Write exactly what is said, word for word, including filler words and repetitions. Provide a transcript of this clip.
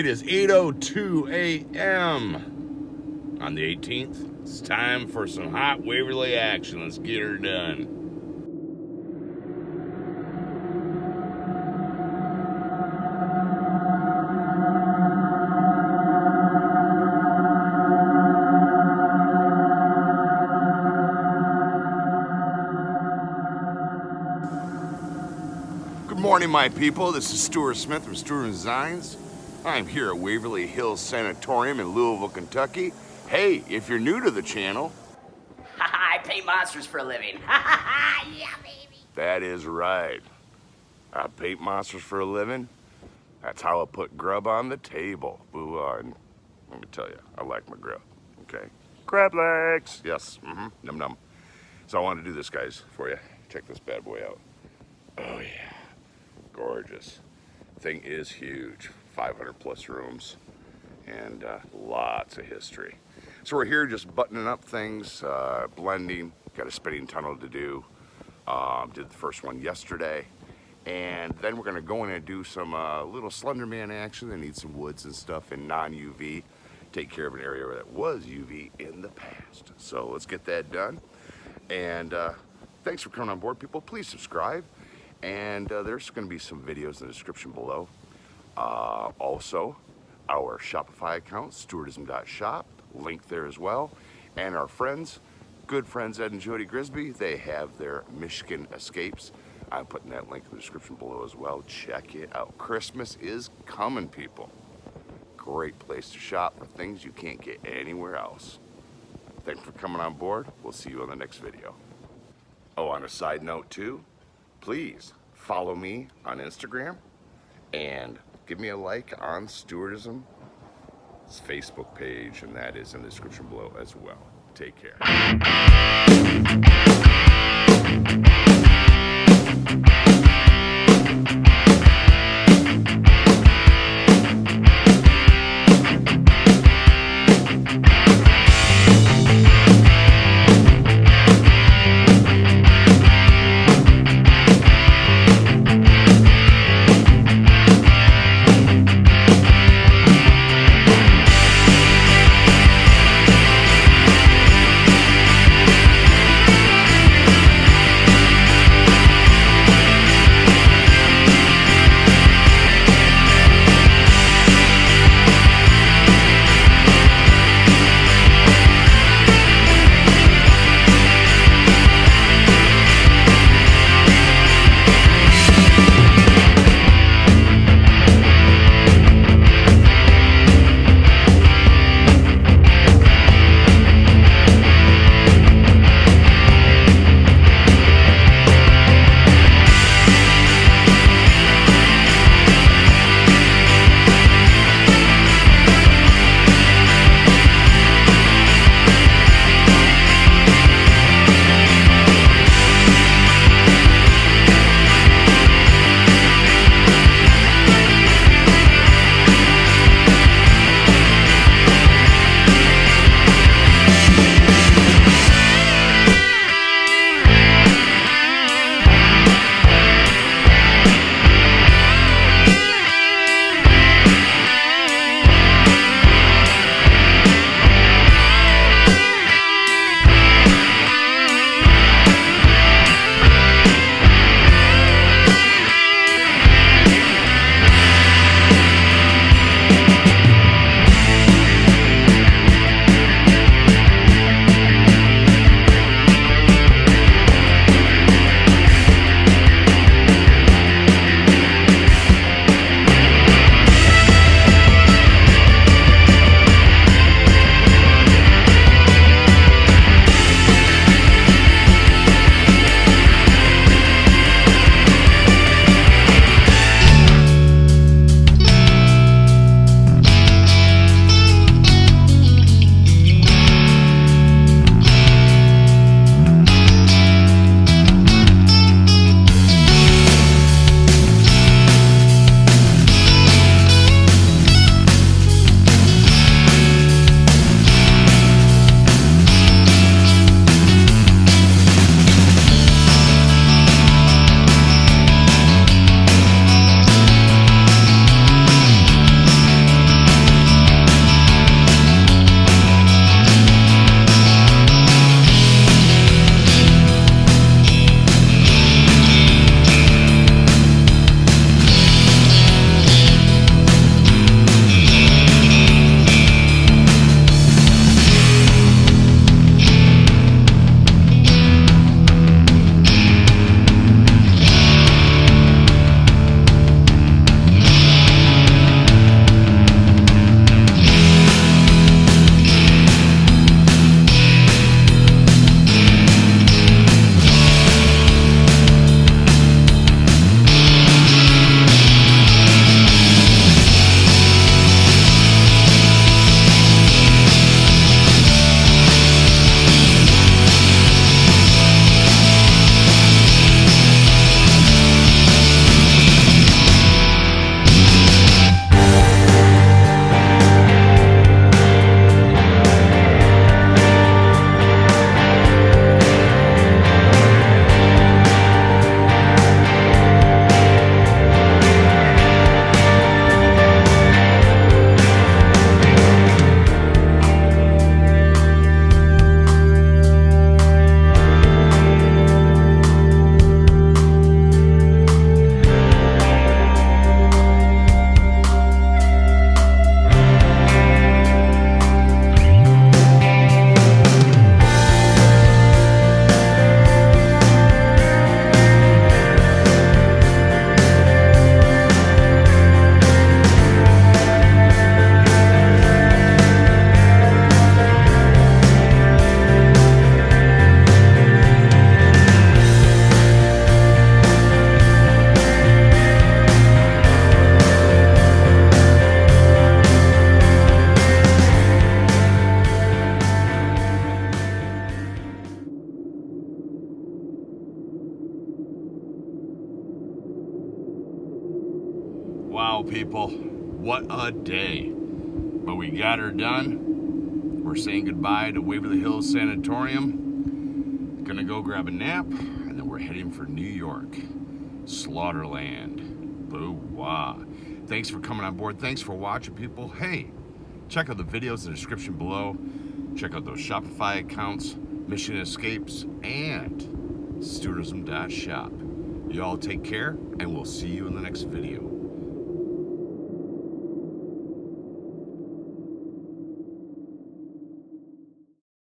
It is eight oh two a m on the eighteenth. It's time for some hot Waverly action. Let's get her done. Good morning, my people. This is Stuart Smith from Stuart Designs. I'm here at Waverly Hills Sanatorium in Louisville, Kentucky. Hey, if you're new to the channel... I paint monsters for a living. Yeah, baby. That is right. I paint monsters for a living. That's how I put grub on the table. Boo, on. Let me tell you, I like my grub, okay? Crab legs. Yes, mm-hmm, num num. So I want to do this, guys, for you. Check this bad boy out. Oh, yeah. Gorgeous. Thing is huge. five hundred plus rooms and uh, lots of history. So we're here just buttoning up things, uh, blending. Got a spinning tunnel to do. Um, did the first one yesterday. And then we're going to go in and do some uh, little Slenderman action. They need some woods and stuff in non U V. Take care of an area that was U V in the past. So let's get that done. And uh, thanks for coming on board, people. Please subscribe. And uh, there's going to be some videos in the description below. Uh, also, our Shopify account, stuartism dot shop, link there as well. And our friends, good friends Ed and Jody Grisby, they have their Michigan Escapes. I'm putting that link in the description below as well. Check it out. Christmas is coming, people. Great place to shop for things you can't get anywhere else. Thanks for coming on board. We'll see you on the next video. Oh, on a side note too, please follow me on Instagram and give me a like on Stuartism's Facebook page, and that is in the description below as well. Take care. people, what a day. But we got her done. We're saying goodbye to Waverly Hills Sanatorium. Gonna go grab a nap, and then we're heading for New York. Slaughterland. Boo-wah. Thanks for coming on board. Thanks for watching, people. Hey, check out the videos in the description below. Check out those Shopify accounts, Mission Escapes, and stuartism dot shop. You all take care, and we'll see you in the next video.